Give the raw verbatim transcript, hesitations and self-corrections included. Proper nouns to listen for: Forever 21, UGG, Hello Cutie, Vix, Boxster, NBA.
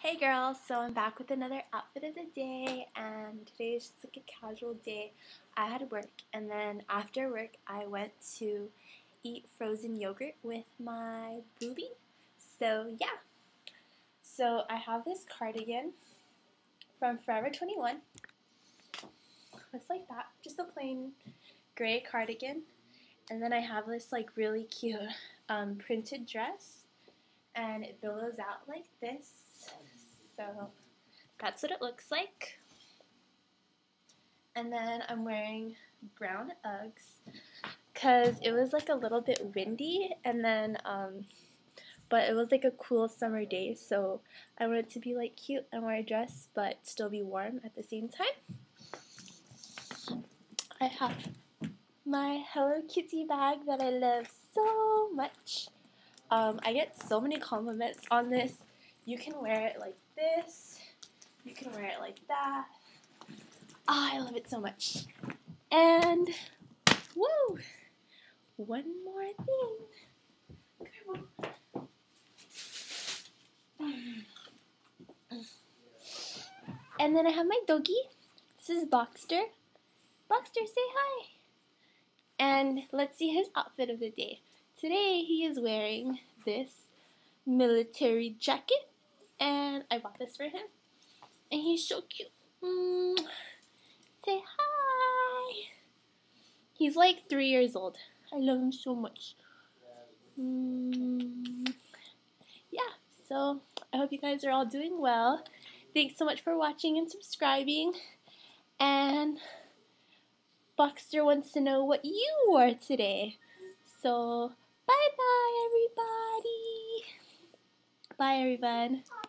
Hey girls, so I'm back with another outfit of the day, and today is just like a casual day. I had work, and then after work I went to eat frozen yogurt with my boobie. So yeah, so I have this cardigan from Forever twenty-one. Looks like that, just a plain gray cardigan, and then I have this like really cute um, printed dress, and it billows out like this. So that's what it looks like. And then I'm wearing brown Uggs because it was like a little bit windy, and then um, but it was like a cool summer day, so I wanted to be like cute and wear a dress but still be warm at the same time. I have my Hello Cutie bag that I love so much. Um, I get so many compliments on this. You can wear it like this, you can wear it like that. Oh, I love it so much. And, woo, one more thing. And then I have my doggie. This is Boxster. Boxster, say hi. And let's see his outfit of the day. Today he is wearing this military jacket. And I bought this for him, and he's so cute. Mm. Say hi. He's like three years old. I love him so much. Mm. Yeah, so I hope you guys are all doing well. Thanks so much for watching and subscribing. And Boxster wants to know what you wore today. So bye-bye, everybody. Bye, everyone.